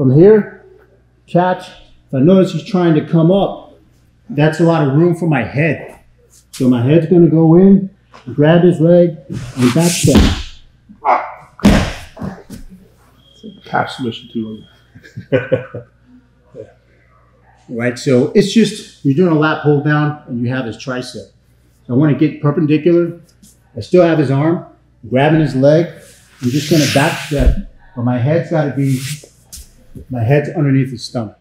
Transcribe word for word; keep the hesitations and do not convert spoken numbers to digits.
from here, catch. If I notice he's trying to come up, that's a lot of room for my head. So my head's going to go in, grab his leg, and back step. Half submission to him. Yeah. Right, so it's just, you're doing a lat pull down and you have his tricep. So I want to get perpendicular. I still have his arm, grabbing his leg. I'm just going to back step, but my head's got to be, my head's underneath his stomach.